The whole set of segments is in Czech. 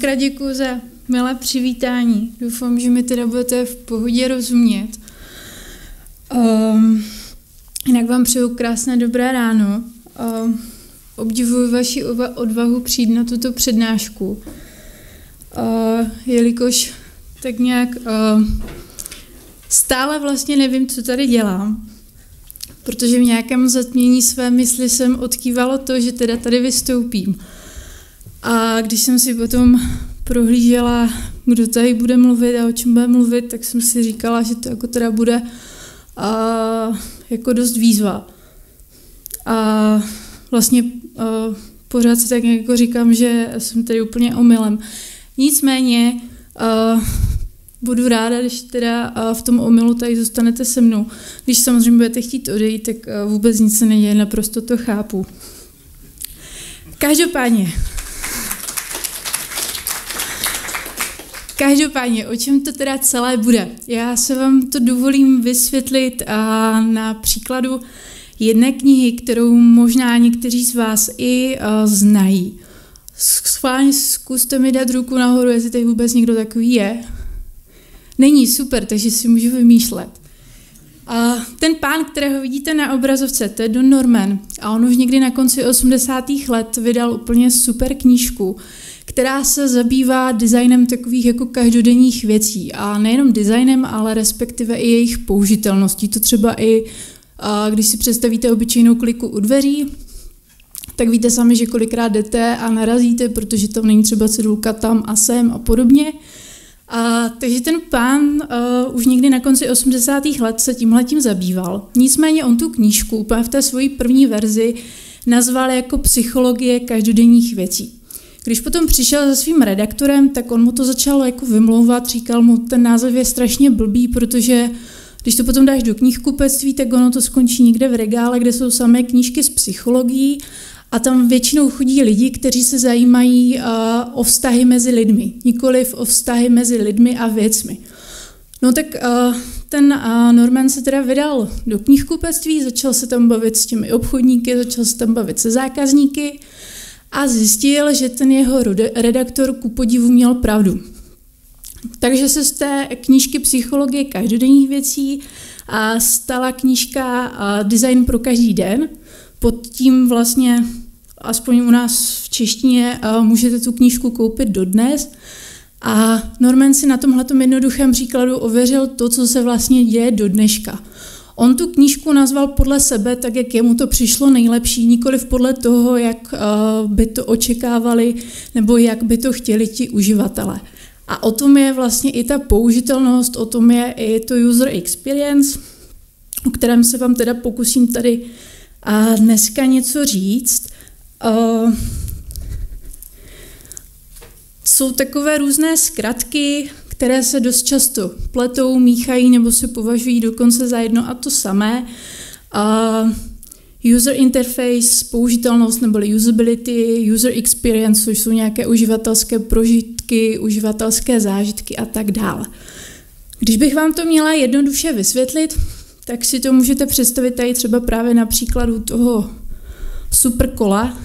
mockrát děkuji za milé přivítání. Doufám, že mi teda budete v pohodě rozumět. Jinak vám přeju krásné dobré ráno. Obdivuji vaši odvahu přijít na tuto přednášku, jelikož tak nějak stále vlastně nevím, co tady dělám, protože v nějakém zatmění své mysli jsem odkývala to, že teda tady vystoupím. A když jsem si potom prohlížela, kdo tady bude mluvit a o čem bude mluvit, tak jsem si říkala, že to jako teda bude jako dost výzva. A vlastně pořád si tak jako říkám, že jsem tady úplně omylem. Nicméně budu ráda, když teda v tom omylu tady zůstanete se mnou. Když samozřejmě budete chtít odejít, tak vůbec nic se neděje, naprosto to chápu. Každopádně, o čem to teda celé bude? Já se vám to dovolím vysvětlit na příkladu jedné knihy, kterou možná někteří z vás i znají. Schválně zkuste mi dát ruku nahoru, jestli tady vůbec někdo takový je. Není, super, takže si můžu vymýšlet. Ten pán, kterého vidíte na obrazovce, to je Don Norman. A on už někdy na konci 80. let vydal úplně super knížku, která se zabývá designem takových jako každodenních věcí. A nejenom designem, ale respektive i jejich použitelností. To třeba i když si představíte obyčejnou kliku u dveří, tak víte sami, že kolikrát jdete a narazíte, protože tam není třeba cedulka tam a sem a podobně. Takže ten pán už někdy na konci 80. let se tímhletím zabýval. Nicméně on tu knížku úplně v té svojí první verzi nazval jako psychologie každodenních věcí. Když potom přišel se svým redaktorem, tak on mu to začal jako vymlouvat, říkal mu, ten název je strašně blbý, protože když to potom dáš do knihkupectví, tak ono to skončí někde v regále, kde jsou samé knížky s psychologií a tam většinou chodí lidi, kteří se zajímají o vztahy mezi lidmi, nikoliv o vztahy mezi lidmi a věcmi. No tak ten Norman se teda vydal do knihkupectví, začal se tam bavit s těmi obchodníky, začal se tam bavit se zákazníky a zjistil, že ten jeho redaktor ku podivu měl pravdu. Takže se z té knížky psychologie každodenních věcí stala knížka Design pro každý den. Pod tím vlastně, aspoň u nás v češtině, můžete tu knížku koupit dodnes. A Norman si na tomhletom jednoduchém příkladu ověřil to, co se vlastně děje do dneška. On tu knížku nazval podle sebe, tak jak jemu to přišlo nejlepší, nikoliv podle toho, jak by to očekávali nebo jak by to chtěli ti uživatelé. A o tom je vlastně i ta použitelnost, o tom je i to user experience, o kterém se vám teda pokusím tady dneska něco říct. Jsou takové různé zkratky, které se dost často pletou, míchají nebo se považují dokonce za jedno a to samé. User interface, použitelnost nebo usability, user experience, což jsou nějaké uživatelské prožitky, uživatelské zážitky a tak dále. Když bych vám to měla jednoduše vysvětlit, tak si to můžete představit tady třeba právě na příkladu toho superkola.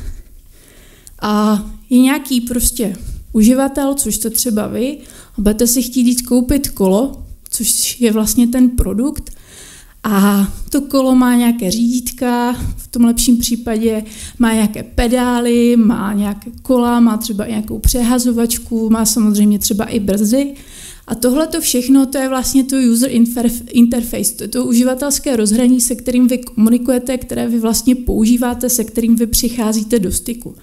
Je nějaký prostě uživatel, což jste třeba vy, a budete si chtít jít koupit kolo, což je vlastně ten produkt, a to kolo má nějaké řídítka, v tom lepším případě má nějaké pedály, má nějaké kola, má třeba nějakou přehazovačku, má samozřejmě třeba i brzdy. A tohle to všechno, to je vlastně to user interface, to je to uživatelské rozhraní, se kterým vy komunikujete, které vy vlastně používáte, se kterým vy přicházíte do styku.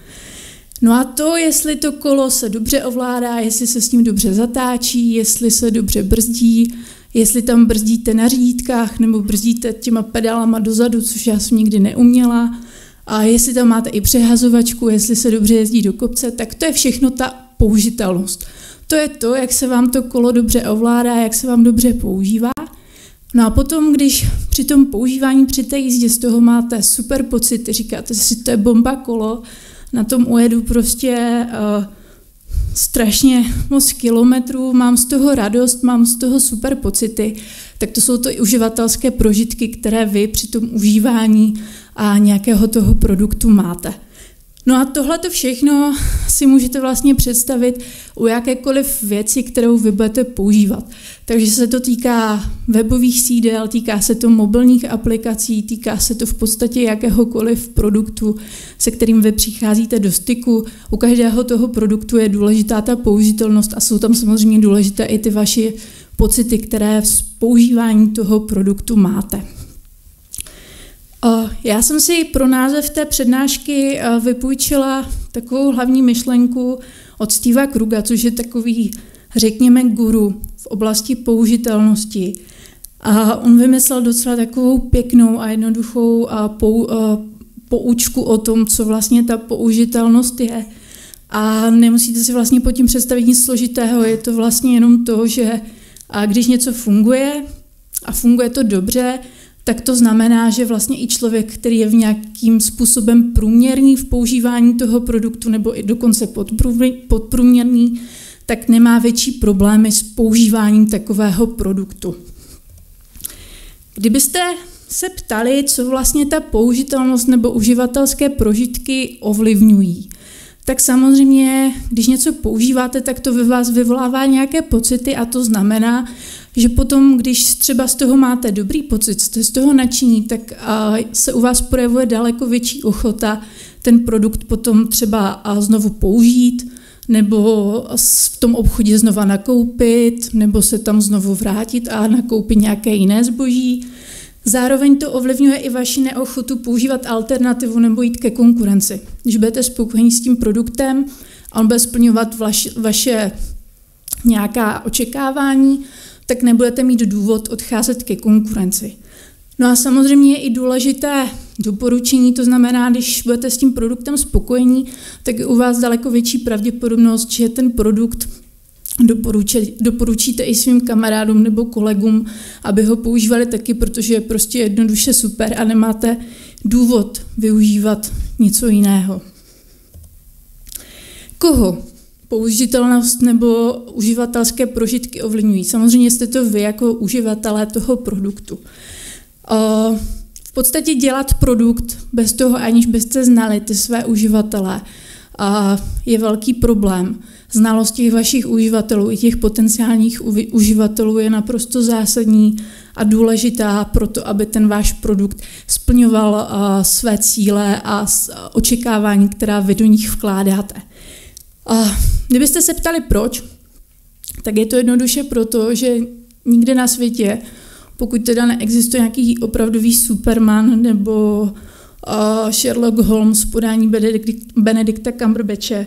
No a to, jestli to kolo se dobře ovládá, jestli se s ním dobře zatáčí, jestli se dobře brzdí, jestli tam brzdíte na řídítkách nebo brzdíte těma pedálama dozadu, což já jsem nikdy neuměla, a jestli tam máte i přehazovačku, jestli se dobře jezdí do kopce, tak to je všechno ta použitelnost. To je to, jak se vám to kolo dobře ovládá, jak se vám dobře používá. No a potom, když při tom používání, při té jízdě z toho máte super pocity, říkáte si, to je bomba kolo, na tom ujedu prostě strašně moc kilometrů, mám z toho radost, mám z toho super pocity, tak to jsou to i uživatelské prožitky, které vy při tom užívání nějakého toho produktu máte. No a tohle to všechno si můžete vlastně představit u jakékoliv věci, kterou vy budete používat. Takže se to týká webových sídel, týká se to mobilních aplikací, týká se to v podstatě jakéhokoliv produktu, se kterým vy přicházíte do styku. U každého toho produktu je důležitá ta použitelnost a jsou tam samozřejmě důležité i ty vaše pocity, které z používání toho produktu máte. Já jsem si pro název té přednášky vypůjčila takovou hlavní myšlenku od Steva Kruga, což je takový, řekněme, guru v oblasti použitelnosti. A on vymyslel docela takovou pěknou a jednoduchou poučku o tom, co vlastně ta použitelnost je. A nemusíte si vlastně pod tím představit nic složitého, je to vlastně jenom to, že když něco funguje a funguje to dobře, tak to znamená, že vlastně i člověk, který je v nějakým způsobem průměrný v používání toho produktu nebo i dokonce podprůměrný, tak nemá větší problémy s používáním takového produktu. Kdybyste se ptali, co vlastně ta použitelnost nebo uživatelské prožitky ovlivňují, tak samozřejmě, když něco používáte, tak to ve vás vyvolává nějaké pocity a to znamená, že potom, když třeba z toho máte dobrý pocit, jste z toho nadšení, tak se u vás projevuje daleko větší ochota ten produkt potom třeba znovu použít, nebo v tom obchodě znova nakoupit, nebo se tam znovu vrátit a nakoupit nějaké jiné zboží. Zároveň to ovlivňuje i vaši neochotu používat alternativu nebo jít ke konkurenci. Když budete spokojení s tím produktem a on bude splňovat vaše nějaká očekávání, tak nebudete mít důvod odcházet ke konkurenci. No a samozřejmě je i důležité doporučení, to znamená, když budete s tím produktem spokojení, tak je u vás daleko větší pravděpodobnost, že ten produkt doporučíte i svým kamarádům nebo kolegům, aby ho používali taky, protože je prostě jednoduše super a nemáte důvod využívat něco jiného. Koho použitelnost nebo uživatelské prožitky ovlivňují? Samozřejmě jste to vy jako uživatelé toho produktu. V podstatě dělat produkt bez toho, aniž byste znali ty své uživatele, je velký problém. Znalost těch vašich uživatelů i těch potenciálních uživatelů je naprosto zásadní a důležitá pro to, aby ten váš produkt splňoval své cíle a očekávání, která vy do nich vkládáte. Kdybyste se ptali proč, tak je to jednoduše proto, že nikde na světě, pokud teda neexistuje nějaký opravdový Superman nebo Sherlock Holmes v podání Benedikta Cumberbatche,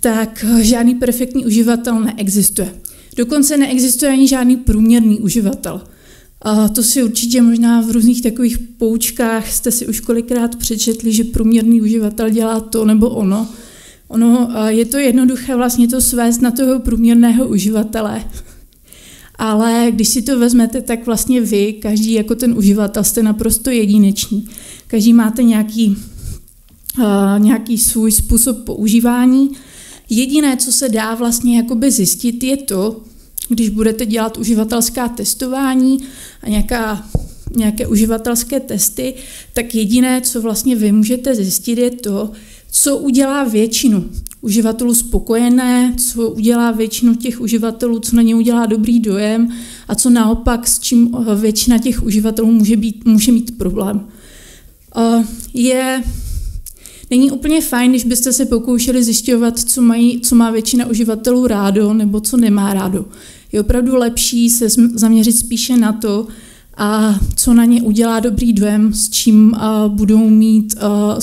tak žádný perfektní uživatel neexistuje. Dokonce neexistuje ani žádný průměrný uživatel. A to si určitě možná v různých takových poučkách jste si už kolikrát přečetli, že průměrný uživatel dělá to nebo ono. Je to jednoduché vlastně to svést na toho průměrného uživatele. Ale když si to vezmete, tak vlastně vy, každý jako ten uživatel, jste naprosto jedineční. Každý máte nějaký svůj způsob používání. Jediné, co se dá vlastně jakoby zjistit, je to, když budete dělat uživatelská testování a nějaké uživatelské testy, tak jediné, co vlastně vy můžete zjistit, je to, co udělá většinu uživatelů spokojené, co udělá většinu těch uživatelů, co na ně udělá dobrý dojem a co naopak, s čím většina těch uživatelů může mít problém. Není úplně fajn, když byste se pokoušeli zjišťovat, co má většina uživatelů rádo nebo co nemá rádo. Je opravdu lepší se zaměřit spíše na to, co na ně udělá dobrý dojem, z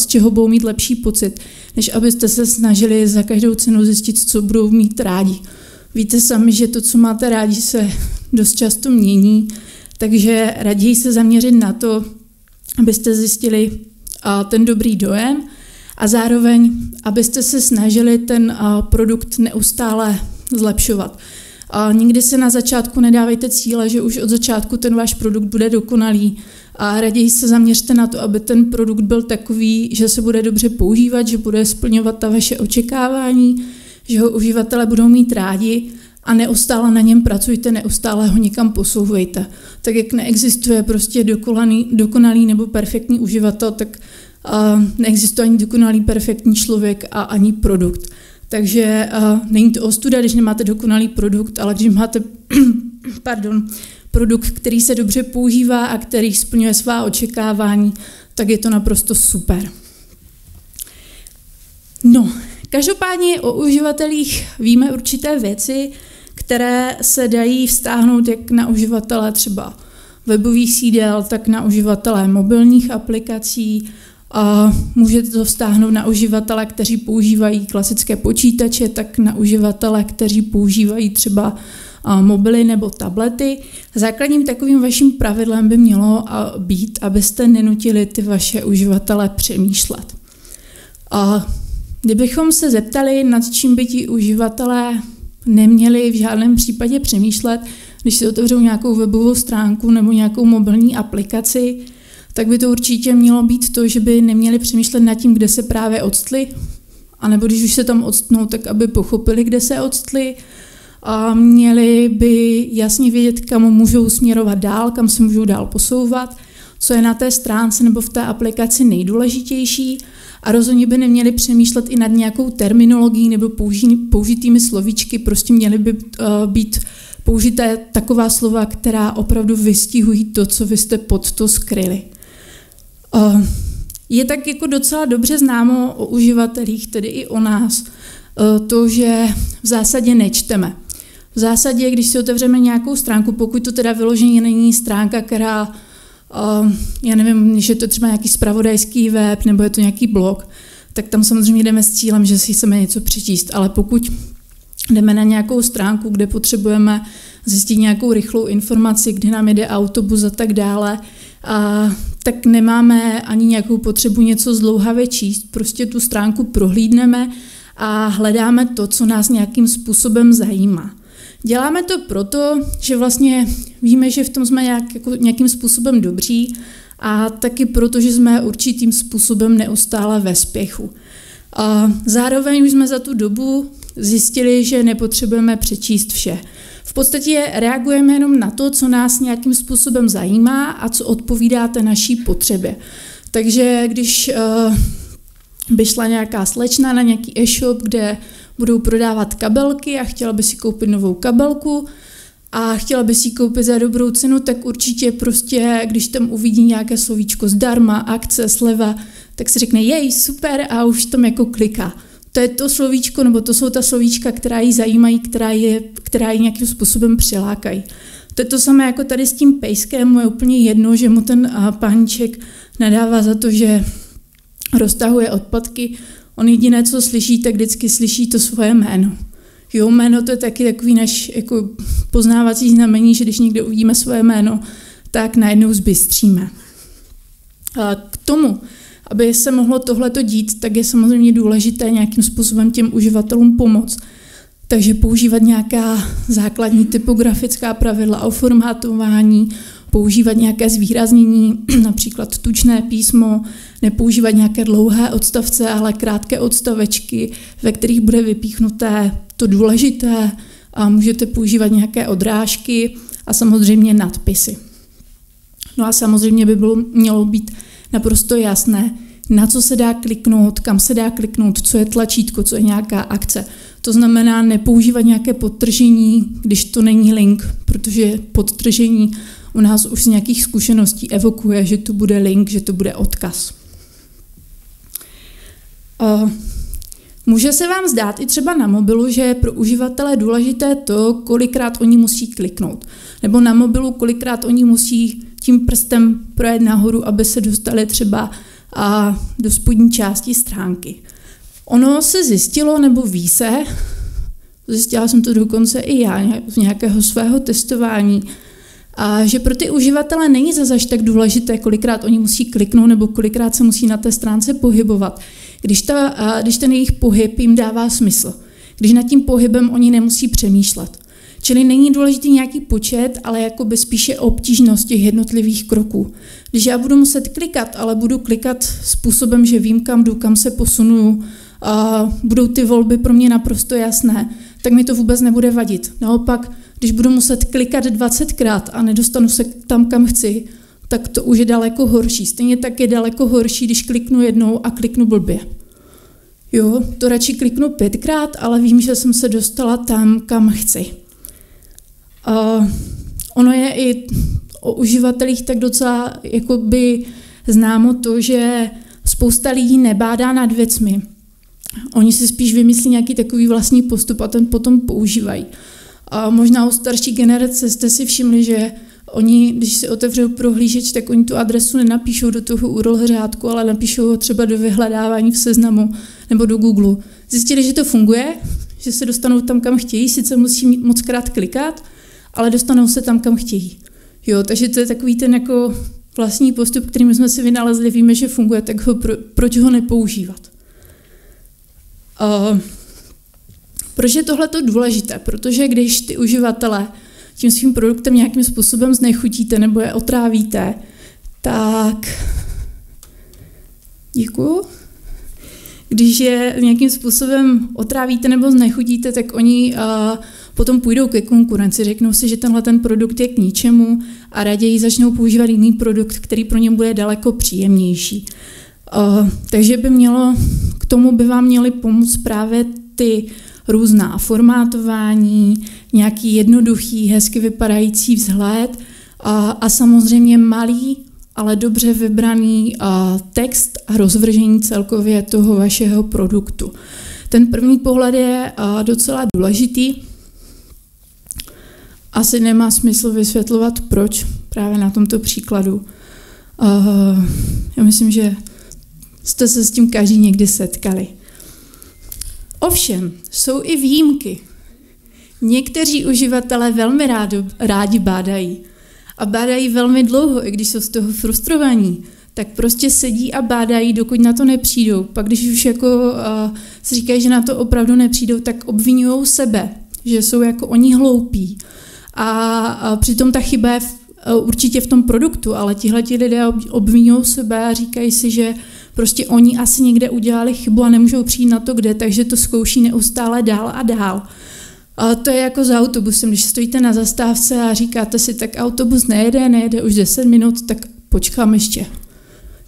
čeho budou mít lepší pocit, než abyste se snažili za každou cenu zjistit, co budou mít rádi. Víte sami, že to, co máte rádi, se dost často mění, takže raději se zaměřit na to, abyste zjistili ten dobrý dojem, a zároveň, abyste se snažili ten produkt neustále zlepšovat. Nikdy se na začátku nedávejte cíle, že už od začátku ten váš produkt bude dokonalý. A raději se zaměřte na to, aby ten produkt byl takový, že se bude dobře používat, že bude splňovat ta vaše očekávání, že ho uživatelé budou mít rádi a neustále na něm pracujte, neustále ho někam posouvejte. Tak jak neexistuje prostě dokonalý nebo perfektní uživatel, tak Neexistuje ani dokonalý perfektní člověk a ani produkt. Takže není to ostuda, když nemáte dokonalý produkt, ale když máte produkt, který se dobře používá a který splňuje svá očekávání, tak je to naprosto super. No, každopádně o uživatelích víme určité věci, které se dají vztáhnout jak na uživatele třeba webových sídel, tak na uživatele mobilních aplikací. Můžete to vztáhnout na uživatele, kteří používají klasické počítače, tak na uživatele, kteří používají třeba mobily nebo tablety. Základním takovým vaším pravidlem by mělo být, abyste nenutili ty vaše uživatele přemýšlet. Kdybychom se zeptali, nad čím by ti uživatelé neměli v žádném případě přemýšlet, když si otevřou nějakou webovou stránku nebo nějakou mobilní aplikaci, tak by to určitě mělo být to, že by neměli přemýšlet nad tím, kde se právě odstli, anebo když už se tam odstnou, tak aby pochopili, kde se odstli, a měli by jasně vědět, kam můžou směrovat dál, kam se můžou dál posouvat, co je na té stránce nebo v té aplikaci nejdůležitější, a rozhodně by neměli přemýšlet i nad nějakou terminologií nebo použitými slovíčky, prostě měly by být použité taková slova, která opravdu vystihují to, co vy jste pod to skryli. Je tak jako docela dobře známo o uživatelích, tedy i o nás, to, že v zásadě nečteme. V zásadě, když si otevřeme nějakou stránku, pokud to teda vyloženě není stránka, která, já nevím, že je to třeba nějaký zpravodajský web nebo je to nějaký blog, tak tam samozřejmě jdeme s cílem, že si chceme něco přečíst, ale pokud jdeme na nějakou stránku, kde potřebujeme zjistit nějakou rychlou informaci, kdy nám jede autobus a tak dále, tak nemáme ani nějakou potřebu něco zdlouhavě číst. Prostě tu stránku prohlídneme a hledáme to, co nás nějakým způsobem zajímá. Děláme to proto, že vlastně víme, že v tom jsme nějakým způsobem dobří, a taky proto, že jsme určitým způsobem neustále ve spěchu. Zároveň už jsme za tu dobu zjistili, že nepotřebujeme přečíst vše. V podstatě reagujeme jenom na to, co nás nějakým způsobem zajímá a co odpovídá té naší potřebě. Takže když by šla nějaká slečna na nějaký e-shop, kde budou prodávat kabelky a chtěla by si koupit novou kabelku a chtěla by si ji koupit za dobrou cenu, tak určitě prostě, když tam uvidí nějaké slovíčko zdarma, akce, sleva, tak si řekne jej, super, a už tam jako kliká. To je to slovíčko, nebo to jsou ta slovíčka, která ji zajímají, která ji nějakým způsobem přilákají. To je to samé jako tady s tím pejskem, mu je úplně jedno, že mu ten páníček nadává za to, že roztahuje odpadky. On jediné, co slyší, tak vždycky slyší to svoje jméno. Jo, jméno to je taky takový naš jako poznávací znamení, že když někde uvidíme svoje jméno, tak najednou zbystříme. A k tomu, aby se mohlo tohleto dít, tak je samozřejmě důležité nějakým způsobem těm uživatelům pomoct. Takže používat nějaká základní typografická pravidla o formátování, používat nějaké zvýraznění, například tučné písmo, nepoužívat nějaké dlouhé odstavce, ale krátké odstavečky, ve kterých bude vypíchnuté to důležité, a můžete používat nějaké odrážky a samozřejmě nadpisy. No a samozřejmě by mělo být naprosto jasné, na co se dá kliknout, kam se dá kliknout, co je tlačítko, co je nějaká akce. To znamená nepoužívat nějaké podtržení, když to není link, protože podtržení u nás už z nějakých zkušeností evokuje, že to bude link, že to bude odkaz. Může se vám zdát i třeba na mobilu, že je pro uživatele důležité to, kolikrát oni musí kliknout. Nebo na mobilu, kolikrát oni musí tím prstem projet nahoru, aby se dostali třeba do spodní části stránky. Ono se zjistilo, nebo ví se, zjistila jsem to dokonce i já z nějakého svého testování, že pro ty uživatele není zase tak důležité, kolikrát oni musí kliknout nebo kolikrát se musí na té stránce pohybovat, když ten jejich pohyb jim dává smysl, když nad tím pohybem oni nemusí přemýšlet. Čili není důležitý nějaký počet, ale jakoby spíše obtížnost těch jednotlivých kroků. Když já budu muset klikat, ale budu klikat způsobem, že vím, kam jdu, kam se posunuju, budou ty volby pro mě naprosto jasné, tak mi to vůbec nebude vadit. Naopak, když budu muset klikat 20krát a nedostanu se tam, kam chci, tak to už je daleko horší. Stejně tak je daleko horší, když kliknu jednou a kliknu blbě. Jo, to radši kliknu 5krát, ale vím, že jsem se dostala tam, kam chci. Ono je i o uživatelích tak docela jakoby známo to, že spousta lidí nebádá nad věcmi. Oni si spíš vymyslí nějaký takový vlastní postup a ten potom používají. A možná u starší generace jste si všimli, že oni, když si otevřou prohlížeč, tak oni tu adresu nenapíšou do toho URL řádku, ale napíšou ho třeba do vyhledávání v Seznamu nebo do Google. Zjistili, že to funguje, že se dostanou tam, kam chtějí, sice musí mockrát klikat, ale dostanou se tam, kam chtějí. Jo, takže to je takový ten jako vlastní postup, kterým jsme si vynalezli, víme, že funguje, tak ho proč ho nepoužívat? Proč je tohleto důležité? Protože když ty uživatele tím svým produktem nějakým způsobem znechutíte nebo je otrávíte, tak Když je nějakým způsobem otrávíte nebo znechutíte, tak oni potom půjdou ke konkurenci, řeknou si, že tenhle ten produkt je k ničemu a raději začnou používat jiný produkt, který pro ně bude daleko příjemnější. Takže k tomu by vám měly pomoct právě ty různá formátování, nějaký jednoduchý, hezky vypadající vzhled a samozřejmě malý, ale dobře vybraný text a rozvržení celkově toho vašeho produktu. Ten první pohled je docela důležitý. Asi nemá smysl vysvětlovat, proč právě na tomto příkladu. Já myslím, že jste se s tím každý někdy setkali. Ovšem, jsou i výjimky. Někteří uživatelé velmi rádi bádají. A bádají velmi dlouho, i když jsou z toho frustrovaní. Tak prostě sedí a bádají, dokud na to nepřijdou. Pak když už si říkají, že na to opravdu nepřijdou, tak obvinují sebe, že jsou jako oni hloupí. A přitom ta chyba je určitě v tom produktu, ale tihleti lidé obvinují sebe a říkají si, že prostě oni asi někde udělali chybu a nemůžou přijít na to, kde, takže to zkouší neustále dál a dál. A to je jako za autobusem, když stojíte na zastávce a říkáte si, tak autobus nejede už 10 minut, tak počkám ještě.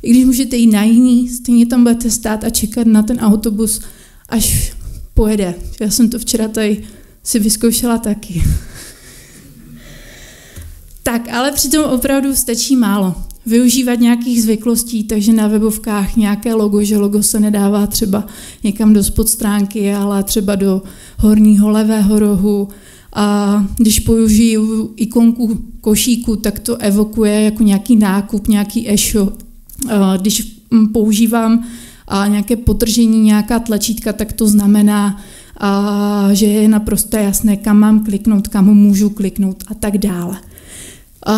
I když můžete jít na jiný, stejně tam budete stát a čekat na ten autobus, až pojede. Já jsem to včera tady si vyzkoušela taky. Tak, ale přitom opravdu stačí málo. Využívat nějakých zvyklostí, takže na webovkách nějaké logo, že logo se nedává třeba někam do spod stránky, ale třeba do horního levého rohu. A když použiju ikonku košíku, tak to evokuje jako nějaký nákup, nějaký e-shop. Když používám nějaké potržení, nějaká tlačítka, tak to znamená, že je naprosto jasné, kam mám kliknout, kam můžu kliknout a tak dále.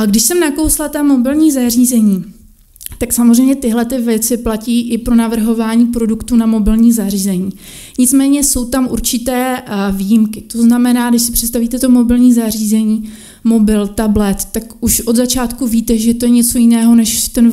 Když jsem nakousla ta mobilní zařízení, tak samozřejmě tyhle ty věci platí i pro navrhování produktu na mobilní zařízení. Nicméně jsou tam určité výjimky. To znamená, když si představíte to mobilní zařízení, mobil, tablet, tak už od začátku víte, že to je něco jiného než ten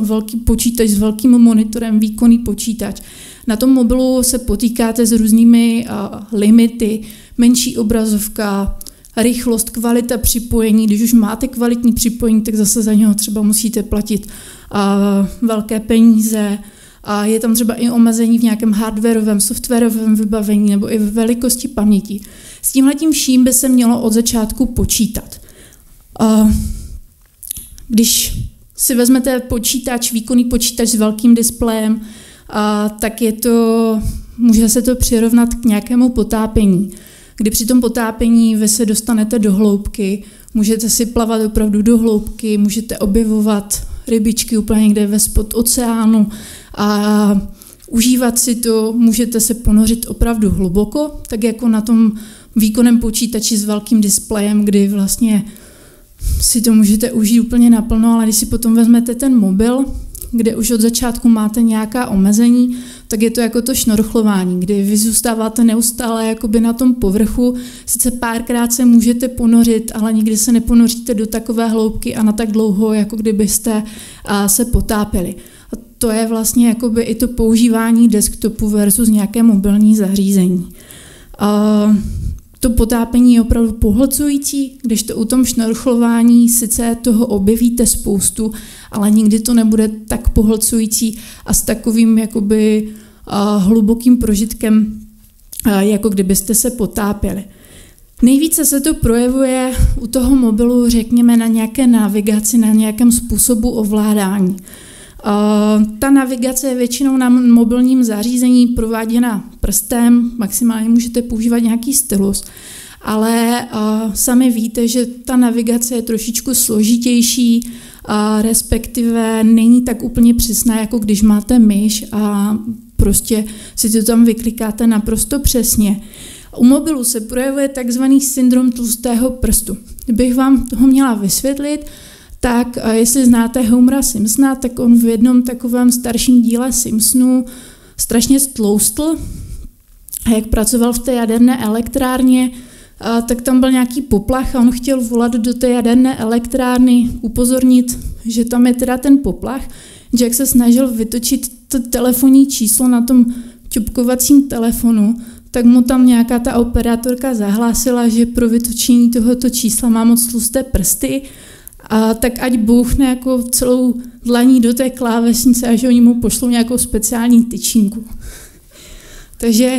velký počítač s velkým monitorem, výkonný počítač. Na tom mobilu se potýkáte s různými limity, menší obrazovka, rychlost, kvalita připojení, když už máte kvalitní připojení, tak zase za něho třeba musíte platit velké peníze. A je tam třeba i omezení v nějakém hardwarovém, softwarovém vybavení nebo i v velikosti paměti. S tímhletím vším by se mělo od začátku počítat. Když si vezmete počítač, výkonný počítač s velkým displejem, tak může se to přirovnat k nějakému potápění. Kdy při tom potápění vy se dostanete do hloubky, můžete si plavat opravdu do hloubky, můžete objevovat rybičky úplně někde ve spod oceánu a užívat si to, můžete se ponořit opravdu hluboko, tak jako na tom výkonném počítači s velkým displejem, kdy vlastně si to můžete užít úplně naplno, ale když si potom vezmete ten mobil, kde už od začátku máte nějaká omezení, tak je to jako to šnorchlování, kdy vy zůstáváte neustále jakoby na tom povrchu, sice párkrát se můžete ponořit, ale nikdy se neponoříte do takové hloubky a na tak dlouho, jako kdybyste se potápili. A to je vlastně jakoby i to používání desktopu versus nějaké mobilní zařízení. To potápění je opravdu pohlcující, když to u tom šnorchlování sice toho objevíte spoustu, ale nikdy to nebude tak pohlcující a s takovým jakoby hlubokým prožitkem, jako kdybyste se potápěli. Nejvíce se to projevuje u toho mobilu, řekněme, na nějaké navigaci, na nějakém způsobu ovládání. Ta navigace je většinou na mobilním zařízení prováděna prstem, maximálně můžete používat nějaký stylus, ale sami víte, že ta navigace je trošičku složitější, respektive není tak úplně přesná, jako když máte myš a prostě si to tam vyklikáte naprosto přesně. U mobilu se projevuje takzvaný syndrom tlustého prstu. Kdybych vám toho měla vysvětlit, tak jestli znáte Homera Simpsona, tak on v jednom takovém starším díle Simpsonů strašně stloustl a jak pracoval v té jaderné elektrárně, tak tam byl nějaký poplach a on chtěl volat do té jaderné elektrárny, upozornit, že tam je teda ten poplach, že jak se snažil vytočit to telefonní číslo na tom čupkovacím telefonu, tak mu tam nějaká ta operátorka zahlásila, že pro vytočení tohoto čísla má moc tlusté prsty, a tak ať bouchne jako celou dlaní do té klávesnice a že oni mu pošlou nějakou speciální tyčinku. Takže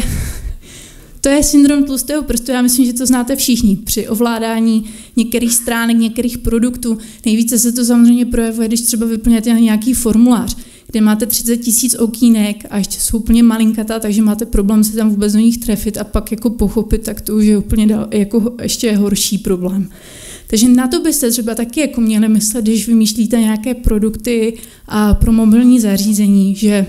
to je syndrom tlustého prstu, já myslím, že to znáte všichni při ovládání některých stránek, některých produktů. Nejvíce se to samozřejmě projevuje, když třeba vyplňujete nějaký formulář, kde máte 30 000 okýnek a ještě jsou úplně malinkatá, takže máte problém se tam vůbec do nich trefit a pak jako pochopit, tak to už je úplně jako ještě horší problém. Takže na to byste třeba taky jako měli myslet, když vymýšlíte nějaké produkty pro mobilní zařízení, že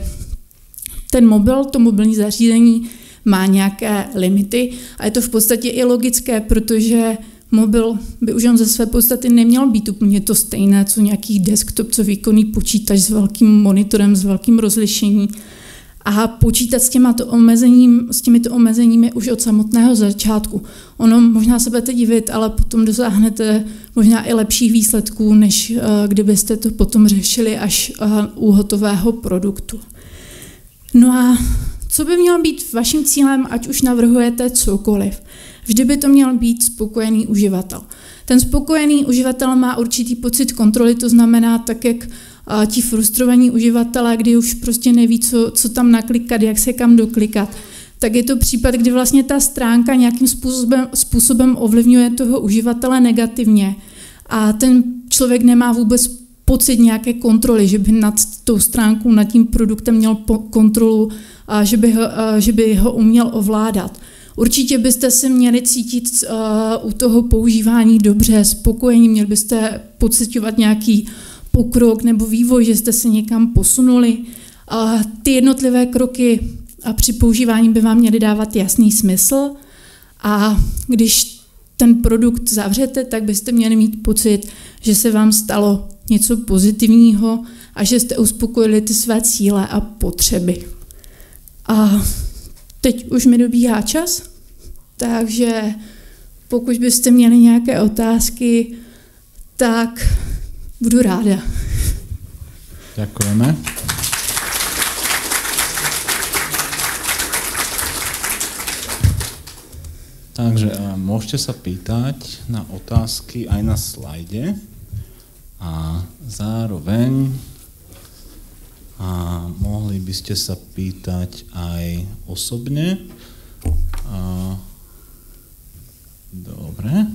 ten mobil, to mobilní zařízení má nějaké limity a je to v podstatě i logické, protože mobil by už jen ze své podstaty neměl být úplně to stejné, co nějaký desktop, co výkonný počítač s velkým monitorem, s velkým rozlišením. A počítat s těmito omezeními už od samotného začátku. Ono možná se budete divit, ale potom dosáhnete možná i lepších výsledků, než kdybyste to potom řešili až u hotového produktu. No a co by mělo být vaším cílem, ať už navrhujete cokoliv? Vždy by to měl být spokojený uživatel. Ten spokojený uživatel má určitý pocit kontroly, to znamená tak, jak ti frustrovaní uživatelé, kdy už prostě neví, co tam naklikat, jak se kam doklikat, tak je to případ, kdy vlastně ta stránka nějakým způsobem ovlivňuje toho uživatele negativně a ten člověk nemá vůbec pocit nějaké kontroly, že by nad tou stránkou, nad tím produktem měl kontrolu a že by ho uměl ovládat. Určitě byste se měli cítit u toho používání dobře, spokojení, měli byste pociťovat nějaký pokrok nebo vývoj, že jste se někam posunuli. A ty jednotlivé kroky a při používání by vám měly dávat jasný smysl a když ten produkt zavřete, tak byste měli mít pocit, že se vám stalo něco pozitivního a že jste uspokojili ty své cíle a potřeby. A teď už mi dobíhá čas, takže pokud byste měli nějaké otázky, tak budu ráda. Děkujeme. Takže můžete se pýtať na otázky aj na slajde a zároveň mohli byste se pýtať aj osobně. Dobré.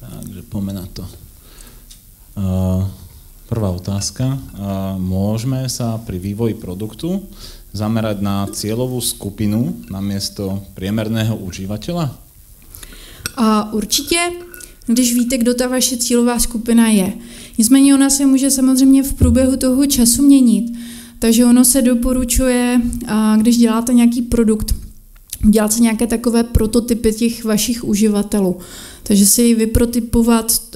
Takže poďme na to. Prvá otázka. Môžeme sa pri vývoji produktu zamerať na cieľovú skupinu namiesto priemerného užívateľa? Určitě, když víte, kdo ta vaše cílová skupina je. Nicméně ona se může samozřejmě v průběhu toho času měnit. Takže ono se doporučuje, když děláte nějaký produkt, dělat si nějaké takové prototypy těch vašich uživatelů. Takže si vyprotipovat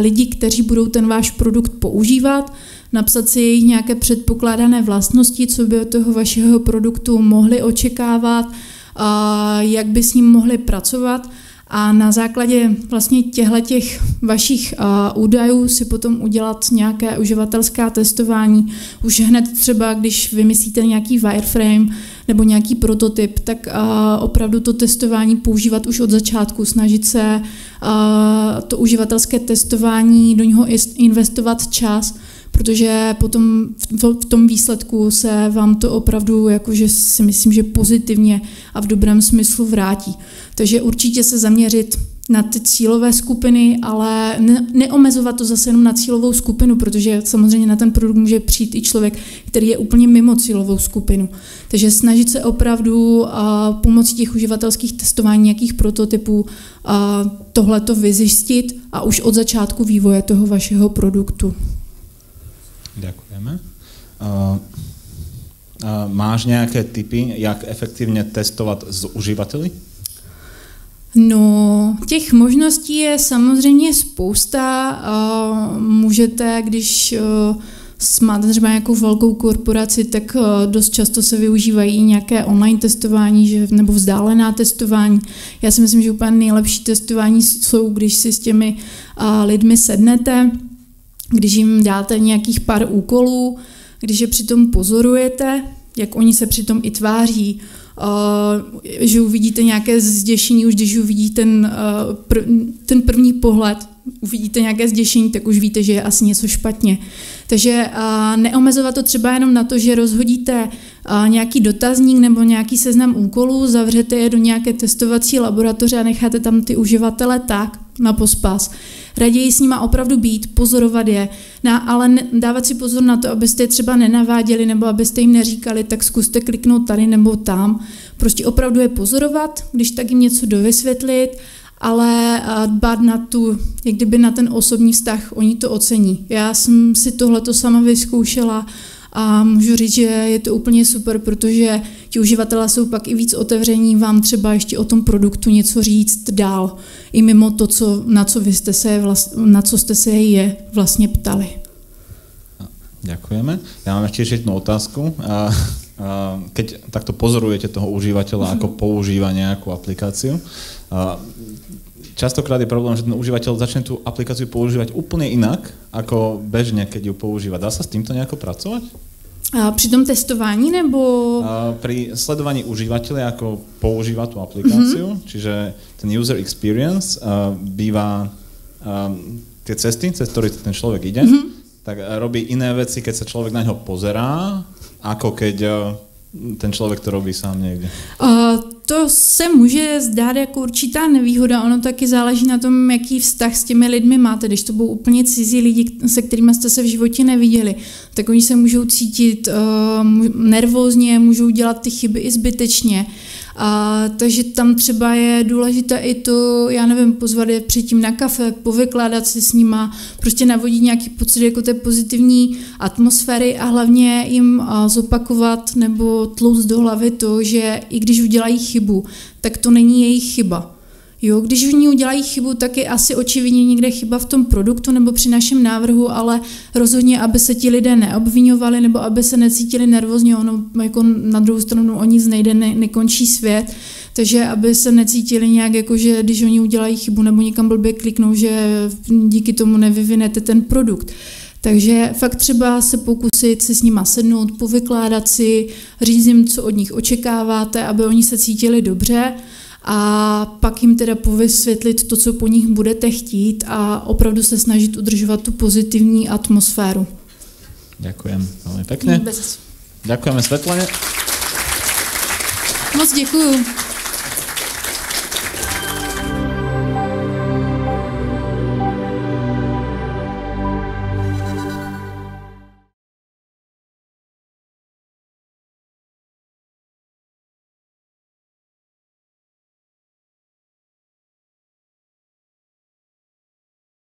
lidi, kteří budou ten váš produkt používat, napsat si jejich nějaké předpokládané vlastnosti, co by od toho vašeho produktu mohli očekávat, jak by s ním mohli pracovat A na základě vlastně těchto vašich údajů si potom udělat nějaké uživatelská testování. Už hned třeba, když vymyslíte nějaký wireframe nebo nějaký prototyp, tak opravdu to testování používat už od začátku, snažit se to uživatelské testování, do něho investovat čas, protože potom v tom výsledku se vám to opravdu, jakože si myslím, že pozitivně a v dobrém smyslu vrátí. Takže určitě se zaměřit na ty cílové skupiny, ale neomezovat to zase jenom na cílovou skupinu, protože samozřejmě na ten produkt může přijít i člověk, který je úplně mimo cílovou skupinu. Takže snažit se opravdu pomocí těch uživatelských testování nějakých prototypů tohleto vyzjistit a už od začátku vývoje toho vašeho produktu. Ďakujeme. Máš nějaké tipy, jak efektivně testovat s uživateli? No, těch možností je samozřejmě spousta. Můžete, když máte třeba nějakou velkou korporaci, tak dost často se využívají nějaké online testování nebo vzdálená testování. Já si myslím, že úplně nejlepší testování jsou, když si s těmi lidmi sednete, když jim dáte nějakých pár úkolů, když je přitom pozorujete, jak oni se přitom i tváří, že uvidíte nějaké zděšení, už když uvidíte ten první pohled, uvidíte nějaké zděšení, tak už víte, že je asi něco špatně. Takže neomezovat to třeba jenom na to, že rozhodíte nějaký dotazník nebo nějaký seznam úkolů, zavřete je do nějaké testovací laboratoře a necháte tam ty uživatele tak na pospas. Raději s nima opravdu být, pozorovat je, ale dávat si pozor na to, abyste je třeba nenaváděli nebo abyste jim neříkali, tak zkuste kliknout tady nebo tam. Prostě opravdu je pozorovat, když tak jim něco dovysvětlit, ale dbát jak kdyby na ten osobní vztah, oni to ocení. Já jsem si tohleto sama vyzkoušela a můžu říct, že je to úplně super, protože ti uživatelé jsou pak i víc otevření vám třeba ještě o tom produktu něco říct dál, i mimo to, na co jste se je vlastně ptali. Děkujeme. Já mám ještě jednu otázku. Keď takto pozorujete toho užívateľa, ako používa nejakú aplikáciu, častokrát je problém, že ten užívateľ začne tú aplikáciu používať úplne inak, ako bežne, keď ju používa. Dá sa s týmto nejako pracovať? A při tom testování nebo? Pri sledovaní uživatele, ako používa tú aplikáciu, čiže ten user experience býva tie cesty, cez ktoré ten človek ide, tak robí iné veci, keď sa človek na ňo pozerá, ako keď ten člověk to robí sám někde? To se může zdát jako určitá nevýhoda, ono taky záleží na tom, jaký vztah s těmi lidmi máte. Když to budou úplně cizí lidi, se kterými jste se v životě neviděli, tak oni se můžou cítit nervózně, můžou dělat ty chyby i zbytečně. Takže tam třeba je důležité i to, já nevím, pozvat je předtím na kafe, povykládat si s nima, prostě navodit nějaký pocit jako té pozitivní atmosféry a hlavně jim zopakovat nebo tlouct do hlavy to, že i když udělají chybu, tak to není jejich chyba. Jo, když oni udělají chybu, tak je asi očividně někde chyba v tom produktu nebo při našem návrhu, ale rozhodně, aby se ti lidé neobviňovali nebo aby se necítili nervózně, ono jako na druhou stranu o nic nejde, nekončí svět, takže aby se necítili nějak jako, že když oni udělají chybu nebo někam blbě kliknou, že díky tomu nevyvinete ten produkt. Takže fakt třeba se pokusit si s nima sednout, povykládat si, říct jim, co od nich očekáváte, aby oni se cítili dobře, a pak jim teda povysvětlit to, co po nich budete chtít a opravdu se snažit udržovat tu pozitivní atmosféru. Děkujeme velmi pěkně. Děkujeme Světlane. Moc děkuju.